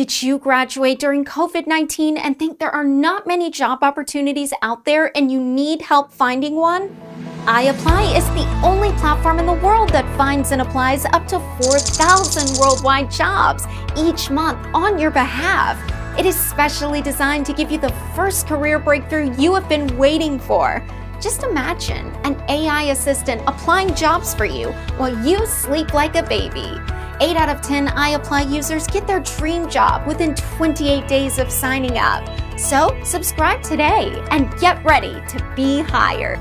Did you graduate during COVID-19 and think there are not many job opportunities out there and you need help finding one? iApply is the only platform in the world that finds and applies up to 4,000 worldwide jobs each month on your behalf. It is specially designed to give you the first career breakthrough you have been waiting for. Just imagine an AI assistant applying jobs for you while you sleep like a baby. 8 out of 10 iApply users get their dream job within 28 days of signing up. So subscribe today and get ready to be hired.